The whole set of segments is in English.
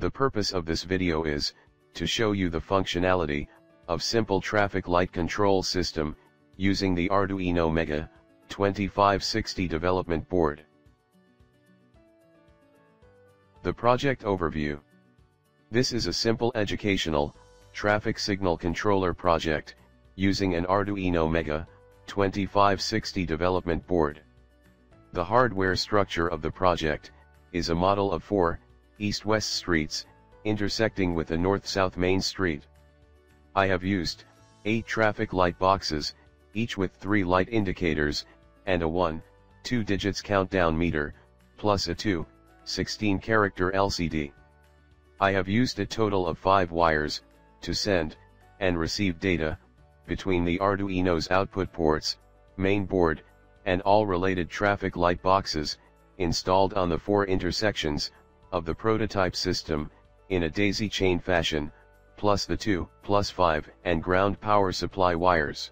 The purpose of this video is to show you the functionality of simple traffic light control system using the Arduino Mega 2560 development board. The project overview. This is a simple educational traffic signal controller project using an Arduino Mega 2560 development board. The hardware structure of the project is a model of four east-west streets intersecting with a north-south main street. I have used 8 traffic light boxes, each with 3 light indicators, and a 1-2 digits countdown meter, plus a 2-16-character LCD. I have used a total of 5 wires to send and receive data between the Arduino's output ports, main board, and all related traffic light boxes installed on the 4 intersections of the prototype system in a daisy chain fashion, plus the 2, 5, and ground power supply wires.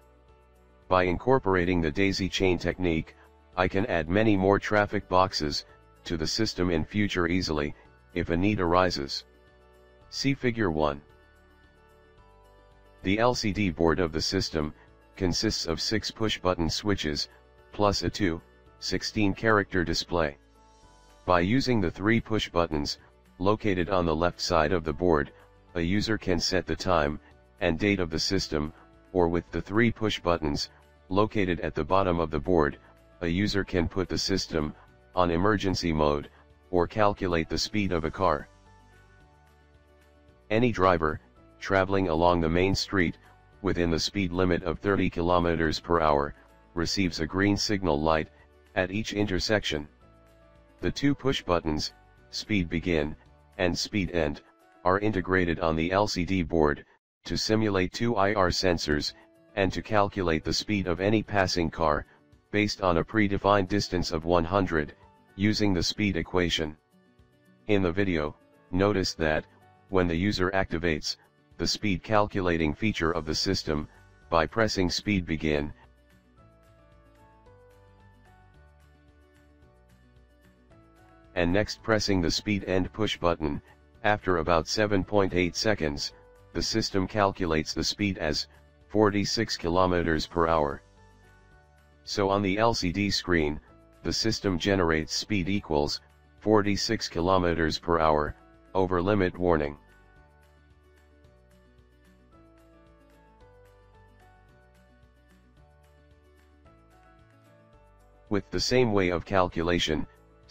By incorporating the daisy chain technique, I can add many more traffic boxes to the system in future easily, if a need arises. See Figure 1. The LCD board of the system consists of 6 push-button switches, plus a 2-16-character display. By using the 3 push buttons located on the left side of the board, a user can set the time and date of the system, or with the 3 push buttons located at the bottom of the board, a user can put the system on emergency mode or calculate the speed of a car. Any driver traveling along the main street within the speed limit of 30 km/h receives a green signal light at each intersection. The 2 push buttons, Speed Begin and Speed End, are integrated on the LCD board to simulate 2 IR sensors and to calculate the speed of any passing car based on a predefined distance of 100 using the speed equation. In the video, notice that when the user activates the speed calculating feature of the system by pressing Speed Begin, and next pressing the Speed End push button, after about 7.8 seconds, the system calculates the speed as 46 km/h. So on the LCD screen, the system generates speed equals 46 km/h, over limit warning. With the same way of calculation,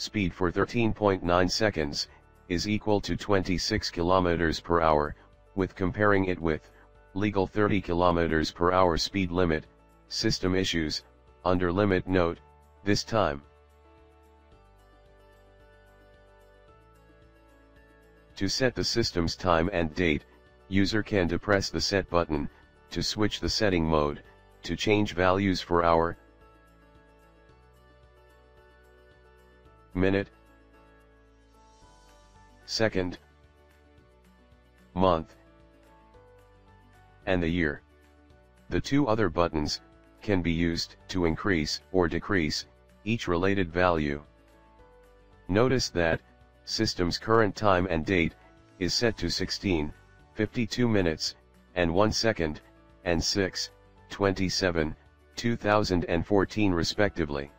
speed for 13.9 seconds is equal to 26 km/h, with comparing it with legal 30 km/h speed limit. System issues under limit note this time. To set the system's time and date, user can depress the set button to switch the setting mode to change values for hour, minute, second, month, and the year. The 2 other buttons can be used to increase or decrease each related value. Notice that system's current time and date is set to 16:52 and 1 second, and 6:27, 2014 respectively.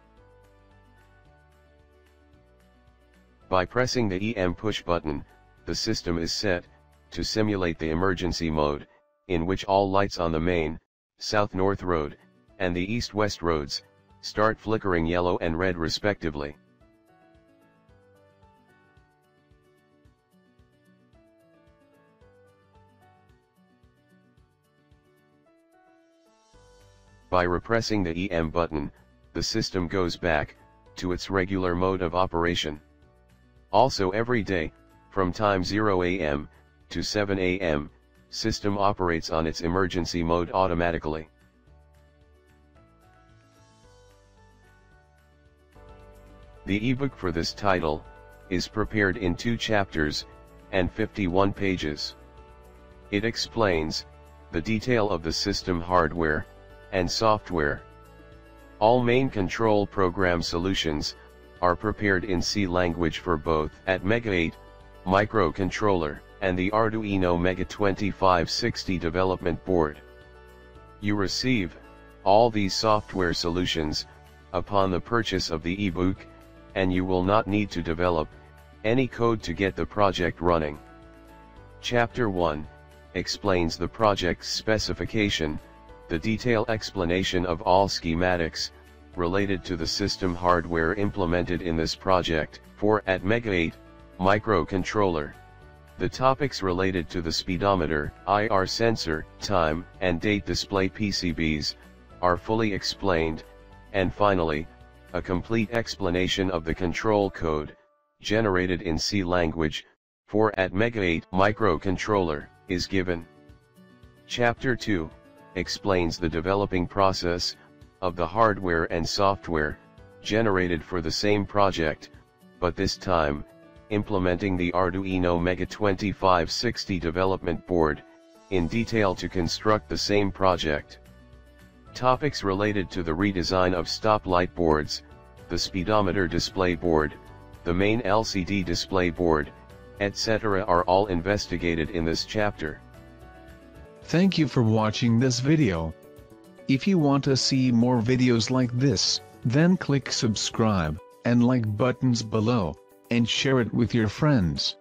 By pressing the EM push button, the system is set to simulate the emergency mode, in which all lights on the main, south-north road, and the east-west roads start flickering yellow and red respectively. By repressing the EM button, the system goes back to its regular mode of operation. Also every day, from time 0 AM to 7 AM, system operates on its emergency mode automatically. The ebook for this title is prepared in 2 chapters and 51 pages. It explains the detail of the system hardware and software. All main control program solutions are prepared in C language for both ATmega8 microcontroller, and the Arduino Mega 2560 development board. You receive all these software solutions upon the purchase of the ebook, and you will not need to develop any code to get the project running. Chapter 1 explains the project's specification, the detailed explanation of all schematics related to the system hardware implemented in this project for ATmega8 microcontroller. The topics related to the speedometer, IR sensor, time and date display PCBs are fully explained, and finally, a complete explanation of the control code, generated in C language, for ATmega8 microcontroller, is given. Chapter 2, explains the developing process of the hardware and software, generated for the same project, but this time, implementing the Arduino Mega 2560 development board, in detail to construct the same project. Topics related to the redesign of stoplight boards, the speedometer display board, the main LCD display board, etc. are all investigated in this chapter. Thank you for watching this video. If you want to see more videos like this, then click subscribe and like buttons below, and share it with your friends.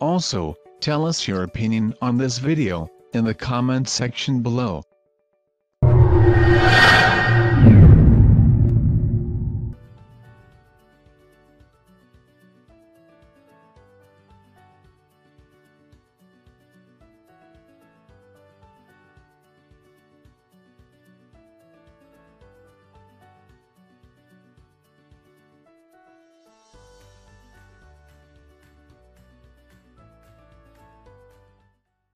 Also, tell us your opinion on this video in the comment section below.